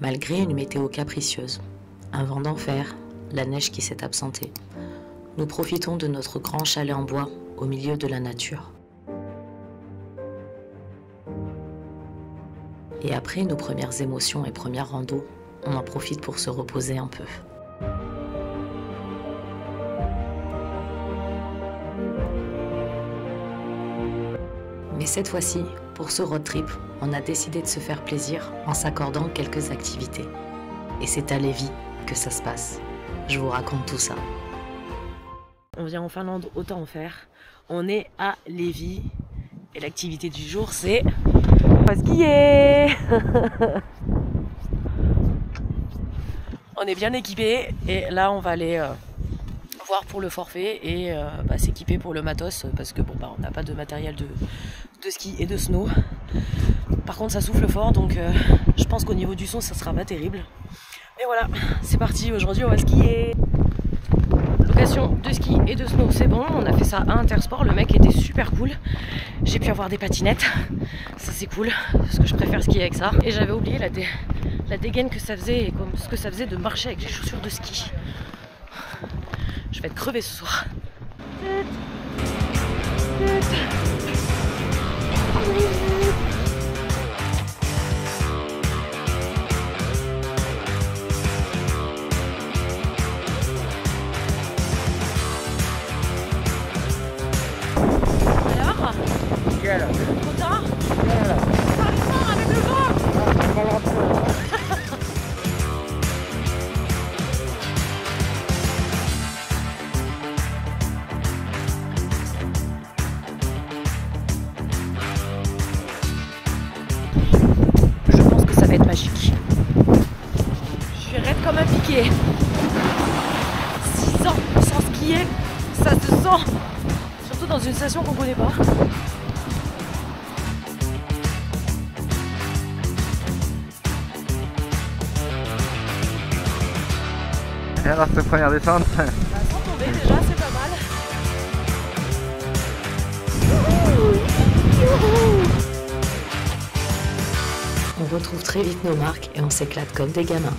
Malgré une météo capricieuse, un vent d'enfer, la neige qui s'est absentée, nous profitons de notre grand chalet en bois au milieu de la nature. Et après nos premières émotions et premières randos, on en profite pour se reposer un peu. Mais cette fois-ci, pour ce road trip, on a décidé de se faire plaisir en s'accordant quelques activités. Et c'est à Levi que ça se passe. Je vous raconte tout ça. On vient en Finlande, autant en faire. On est à Levi. Et l'activité du jour, c'est... on va skier. On est bien équipés et là on va aller voir pour le forfait et s'équiper pour le matos parce que bon on n'a pas de matériel de ski et de snow. Par contre ça souffle fort donc je pense qu'au niveau du son ça sera pas terrible. Mais voilà, c'est parti, aujourd'hui on va skier. Location de ski et de snow, c'est bon, on a fait ça à Intersport, le mec était super cool. J'ai pu avoir des patinettes, ça c'est cool, parce que je préfère skier avec ça. Et j'avais oublié la dégaine que ça faisait et ce que ça faisait de marcher avec les chaussures de ski. Je vais être crevée ce soir. Dans une station qu'on connaît pas. Et alors cette première descente, bah, sans tomber déjà c'est pas mal. On retrouve très vite nos marques et on s'éclate comme des gamins.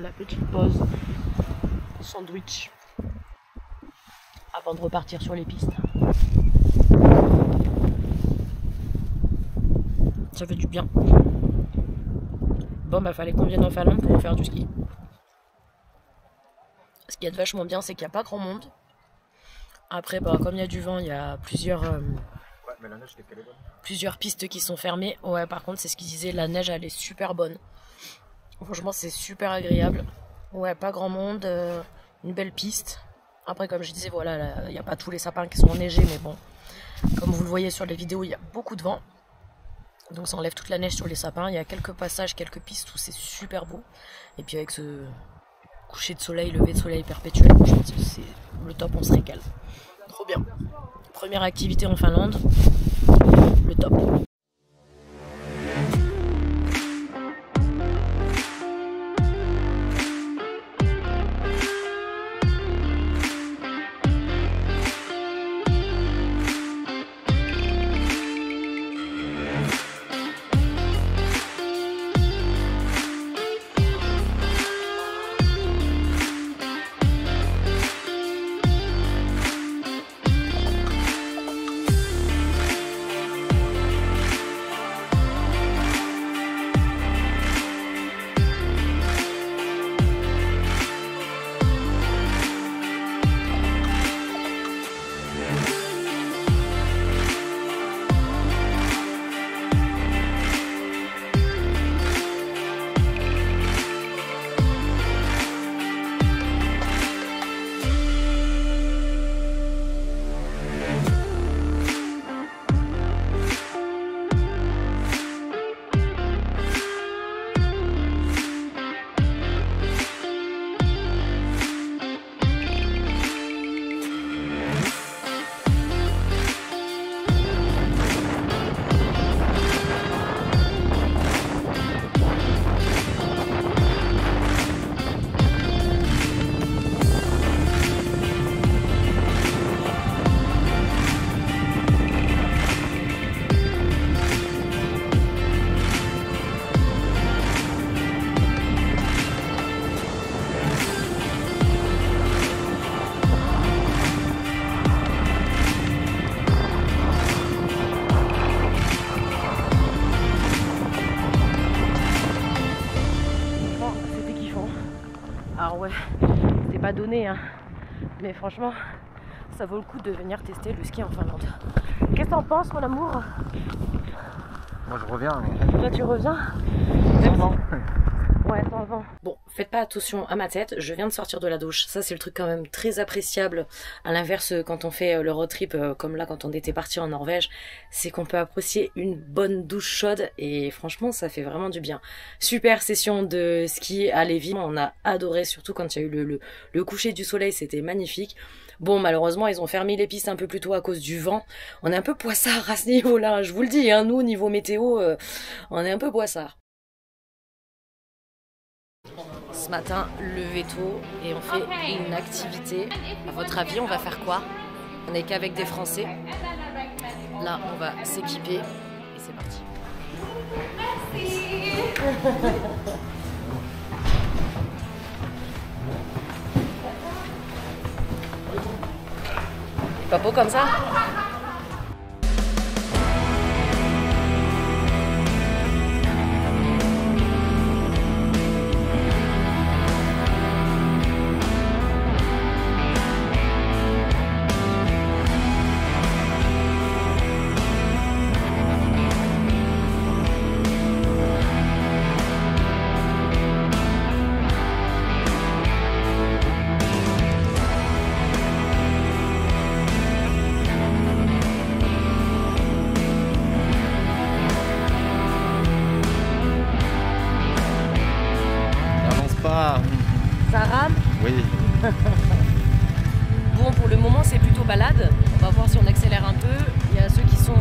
La petite pause sandwich avant de repartir sur les pistes. Ça fait du bien. Bon bah fallait qu'on vienne en Finlande pour faire du ski. Ce qu'il y a de vachement bien c'est qu'il n'y a pas grand monde. Après bah comme il y a du vent il y a plusieurs pistes qui sont fermées. Ouais par contre c'est ce qu'ils disaient, la neige elle est super bonne. Franchement c'est super agréable. Ouais pas grand monde, une belle piste. Après comme je disais voilà, il n'y a pas tous les sapins qui sont enneigés mais bon. Comme vous le voyez sur les vidéos il y a beaucoup de vent. Donc ça enlève toute la neige sur les sapins. Il y a quelques passages, quelques pistes où c'est super beau. Et puis avec ce coucher de soleil, lever de soleil perpétuel, je pense que c'est le top, on se régale. Trop bien. Première activité en Finlande, le top. m'a donné, hein. Mais franchement, ça vaut le coup de venir tester le ski en Finlande. Qu'est-ce que t'en penses, mon amour? Moi, je reviens. Mais... Toi, tu reviens? Sans vent. Ouais, sans vent. Bon, faites pas attention à ma tête, je viens de sortir de la douche. Ça, c'est le truc quand même très appréciable. À l'inverse, quand on fait le road trip, comme là, quand on était parti en Norvège, c'est qu'on peut apprécier une bonne douche chaude et franchement, ça fait vraiment du bien. Super session de ski à Levi. On a adoré, surtout quand il y a eu le coucher du soleil, c'était magnifique. Bon, malheureusement, ils ont fermé les pistes un peu plus tôt à cause du vent. On est un peu poissard à ce niveau-là, je vous le dis. Hein, nous, niveau météo, on est un peu poissard. Ce matin, levé tôt et on fait une activité. À votre avis, on va faire quoi? On n'est qu'avec des Français. Là, on va s'équiper et c'est parti. Merci. Pas beau comme ça? Ça rame? Oui. Bon, pour le moment, c'est plutôt balade. On va voir si on accélère un peu. Il y a ceux qui sont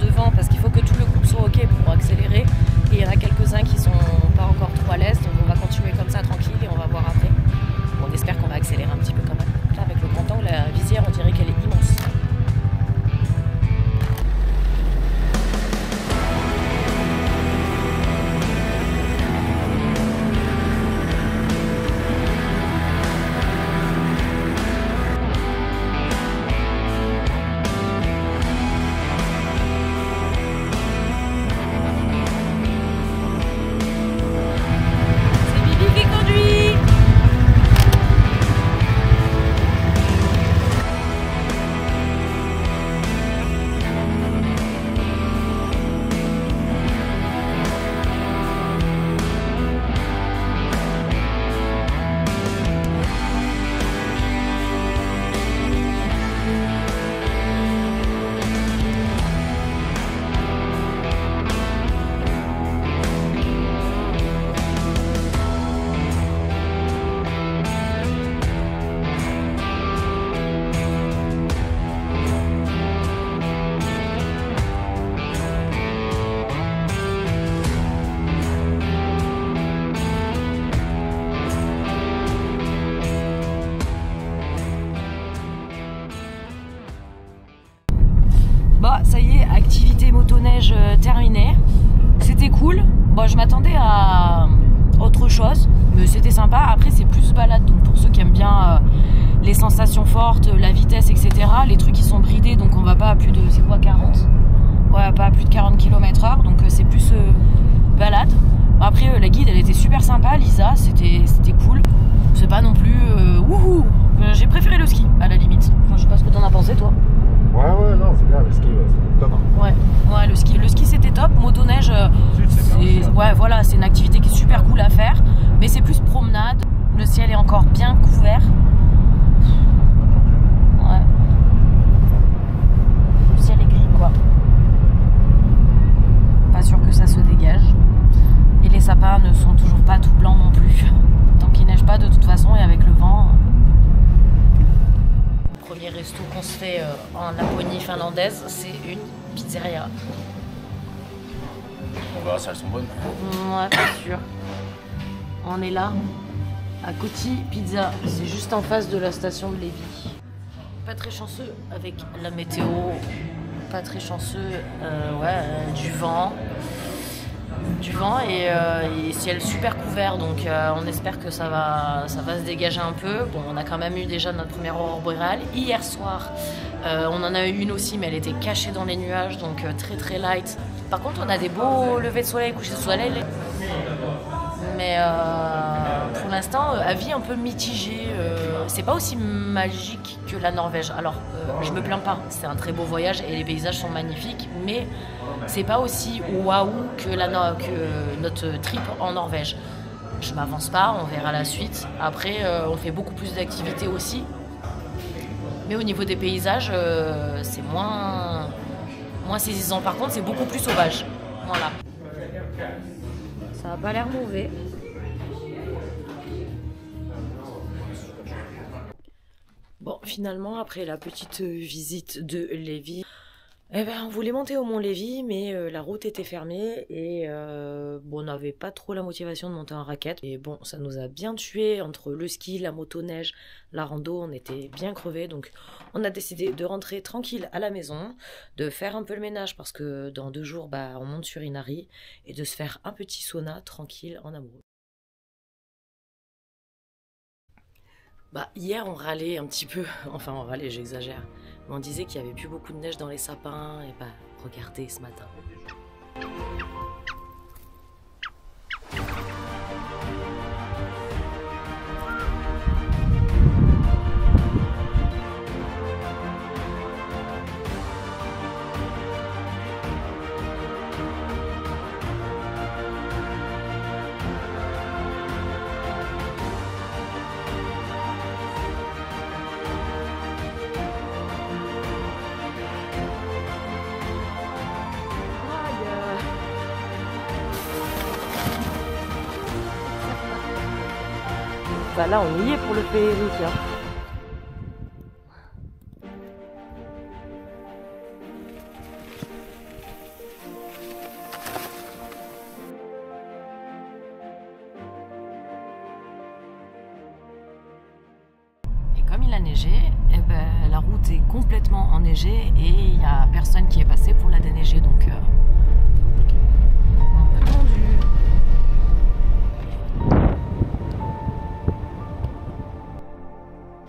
devant parce qu'il faut que tout le groupe soit OK pour accélérer. Et il y en a quelques-uns qui sont pas encore trop à l'aise. Donc on va continuer comme ça, tranquille, et on va voir après. On espère qu'on va accélérer un petit peu quand même. Là, avec le grand angle, la visière, on dirait qu'elle est immense. Motoneige terminée, c'était cool. Bon, je m'attendais à autre chose, mais c'était sympa. Après, c'est plus balade, donc pour ceux qui aiment bien les sensations fortes, la vitesse, etc. Les trucs qui sont bridés, donc on va pas à plus de, c'est quoi, 40? Ouais, pas à plus de 40 km/h, donc c'est plus balade. Après, la guide, elle était super sympa, Lisa, c'était cool. C'est pas non plus wouhou. J'ai préféré le ski à la limite. Enfin, je sais pas ce que t'en as pensé, toi. Ouais, non, c'est bien, le ski, c'était top. Hein. Ouais, le ski c'était top. Motoneige, ouais, voilà, c'est une activité qui est super cool à faire, mais c'est plus promenade. Le ciel est encore bien couvert. Ouais. Le ciel est gris, quoi. Pas sûr que ça se dégage. Et les sapins ne sont toujours pas tout blancs non plus. Tant qu'il neige pas, de toute façon, et avec le vent. Premier resto qu'on se fait en Laponie finlandaise, c'est une pizzeria. On verra si elles sont bonnes. Ouais, c'est sûr. On est là, à Koti Pizza. C'est juste en face de la station de Levi. Pas très chanceux avec la météo, pas très chanceux du vent et ciel super couvert, donc on espère que ça va se dégager un peu. Bon, on a quand même eu déjà notre première aurore boréale hier soir. On en a eu une aussi, mais elle était cachée dans les nuages, donc très très light. Par contre, on a des beaux levées de soleil, couchers de soleil, mais pour l'instant, avis un peu mitigé. C'est pas aussi magique que la Norvège. Alors, je me plains pas, c'est un très beau voyage et les paysages sont magnifiques, mais c'est pas aussi waouh que notre trip en Norvège. Je m'avance pas, on verra la suite. Après, on fait beaucoup plus d'activités aussi. Mais au niveau des paysages, c'est moins saisissant. Par contre, c'est beaucoup plus sauvage. Voilà. Ça n'a pas l'air mauvais. Bon, finalement, après la petite visite de Levi, eh ben, on voulait monter au Mont-Levi, mais la route était fermée et bon, on n'avait pas trop la motivation de monter en raquette. Et bon, ça nous a bien tué entre le ski, la motoneige, la rando, on était bien crevés. Donc, on a décidé de rentrer tranquille à la maison, de faire un peu le ménage parce que dans 2 jours, bah, on monte sur Inari et de se faire un petit sauna tranquille en amoureux. Bah, hier, on râlait un petit peu. Enfin, on râlait, j'exagère. Mais on disait qu'il n'y avait plus beaucoup de neige dans les sapins. Et bah, regardez ce matin. Bah là, on y est pour le périphérique. Hein. Et comme il a neigé, eh ben, la route est complètement enneigée et il n'y a personne qui est passé pour la déneiger. Donc, un peu tendu.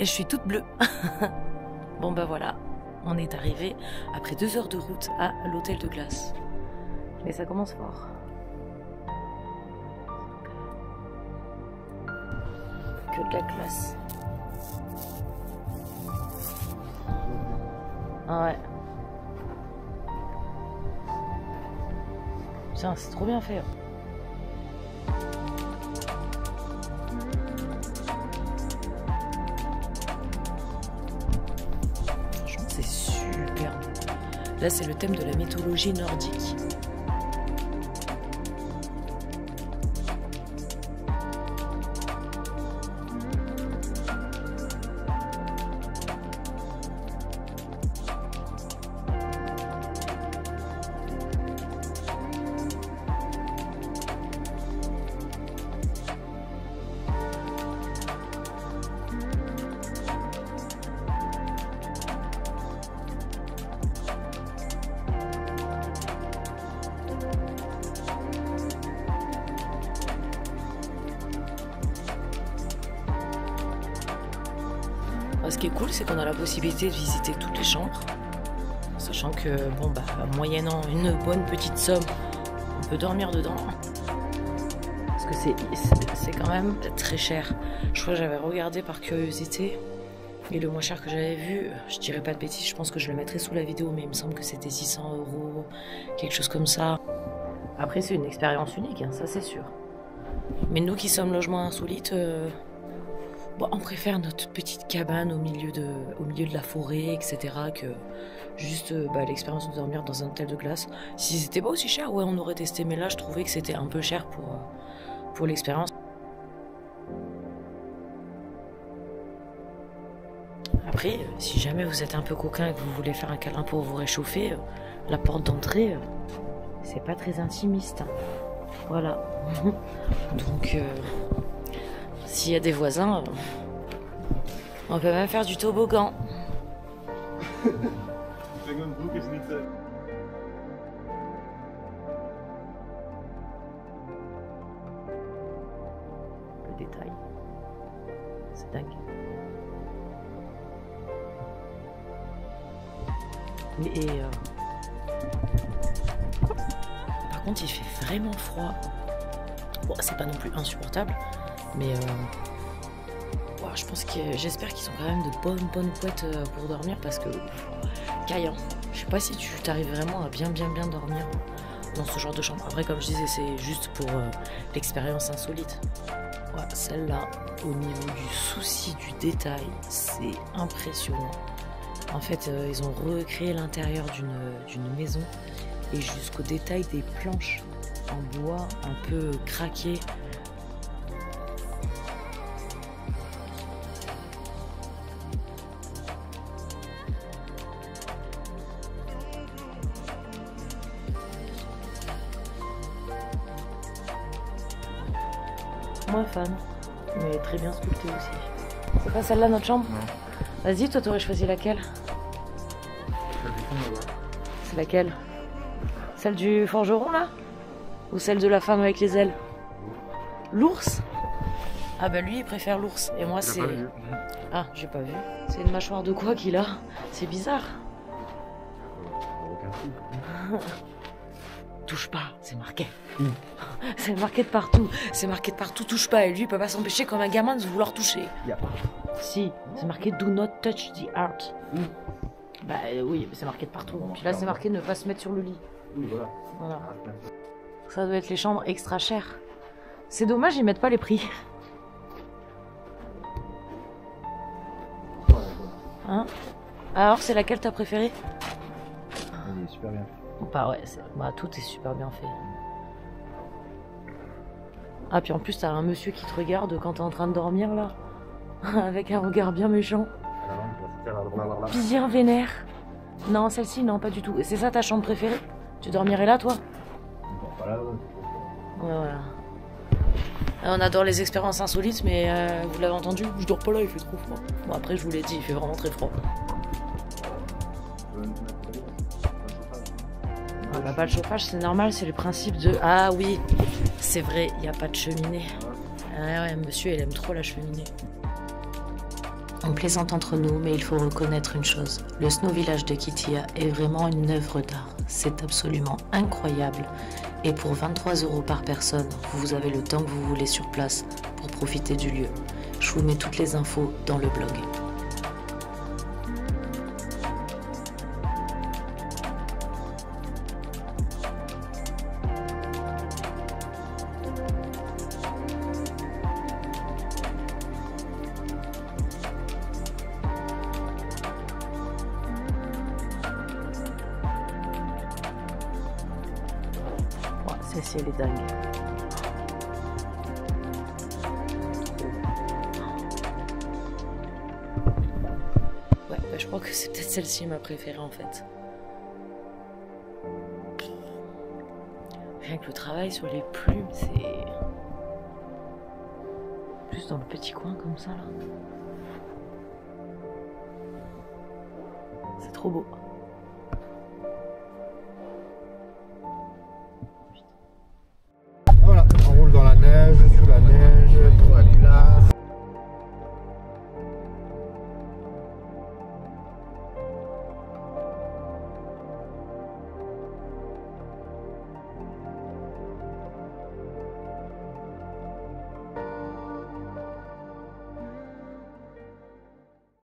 Et je suis toute bleue. Bon bah voilà, on est arrivé après 2 heures de route à l'hôtel de glace. Mais ça commence fort. Que de la glace. Ah ouais. Putain, c'est trop bien fait. Là, c'est le thème de la mythologie nordique. Ce qui est cool, c'est qu'on a la possibilité de visiter toutes les chambres, sachant que, bon, bah, moyennant une bonne petite somme, on peut dormir dedans. Parce que c'est quand même très cher. Je crois que j'avais regardé par curiosité, et le moins cher que j'avais vu, je dirais pas de bêtises, je pense que je le mettrai sous la vidéo, mais il me semble que c'était 600 €, quelque chose comme ça. Après, c'est une expérience unique, hein, ça c'est sûr. Mais nous qui sommes logements insolites, bon, on préfère notre petite cabane au milieu de la forêt, etc. que juste bah, l'expérience de dormir dans un hôtel de glace. Si c'était pas aussi cher, ouais, on aurait testé, mais là je trouvais que c'était un peu cher pour l'expérience. Après, si jamais vous êtes un peu coquin et que vous voulez faire un câlin pour vous réchauffer, la porte d'entrée, c'est pas très intimiste. Hein. Voilà. Donc... s'il y a des voisins, on peut même faire du toboggan. Le détail, c'est dingue. Par contre, il fait vraiment froid. Bon, c'est pas non plus insupportable. Mais je pense que j'espère qu'ils ont quand même de bonnes couettes pour dormir, parce que caillant. Je sais pas si tu t'arrives vraiment à bien dormir dans ce genre de chambre. Après, comme je disais, c'est juste pour l'expérience insolite. Ouais, celle-là, au niveau du souci du détail, c'est impressionnant. En fait, ils ont recréé l'intérieur d'une maison, et jusqu'au détail des planches en bois un peu craquées. Moins fan, mais très bien sculpté aussi. C'est pas celle-là notre chambre? Non. Vas-y, toi t'aurais choisi laquelle? C'est laquelle? Celle du forgeron là? Ou celle de la femme avec les ailes? L'ours? Ah bah lui il préfère l'ours, et moi c'est... Ah, j'ai pas vu. C'est une mâchoire de quoi qu'il a? C'est bizarre. Touche pas, c'est marqué. C'est marqué de partout. C'est marqué de partout, touche pas. Et lui, il peut pas s'empêcher comme un gamin de vouloir toucher. Yeah. Si, c'est marqué do not touch the heart. Bah oui, c'est marqué de partout. Puis là, c'est marqué ne pas se mettre sur le lit. Oui, voilà. Ça doit être les chambres extra chères. C'est dommage, ils mettent pas les prix. Hein? Alors, c'est laquelle t'as préférée? Elle est super bien. Bah ouais, tout est super bien fait. Ah, puis en plus, t'as un monsieur qui te regarde quand t'es en train de dormir, là. Avec un regard bien méchant. Bien vénère. Non, celle-ci, non, pas du tout. C'est ça ta chambre préférée? Tu dormirais là, toi? Ouais, voilà. On adore les expériences insolites, mais vous l'avez entendu, je dors pas là, il fait trop froid. Bon, après, je vous l'ai dit, il fait vraiment très froid. On n'a pas le chauffage, c'est normal, c'est le principe de... Ah oui, c'est vrai, il n'y a pas de cheminée. Ah ouais, monsieur, elle aime trop la cheminée. On plaisante entre nous, mais il faut reconnaître une chose. Le Snow Village de Kittila est vraiment une œuvre d'art. C'est absolument incroyable. Et pour 23 € par personne, vous avez le temps que vous voulez sur place pour profiter du lieu. Je vous mets toutes les infos dans le blog. Celle-ci, elle est dingue. Ouais, bah, je crois que c'est peut-être celle-ci ma préférée en fait. Rien que le travail sur les plumes, c'est... Juste dans le petit coin comme ça là. C'est trop beau. Dans la neige, sous la neige, dans la glace.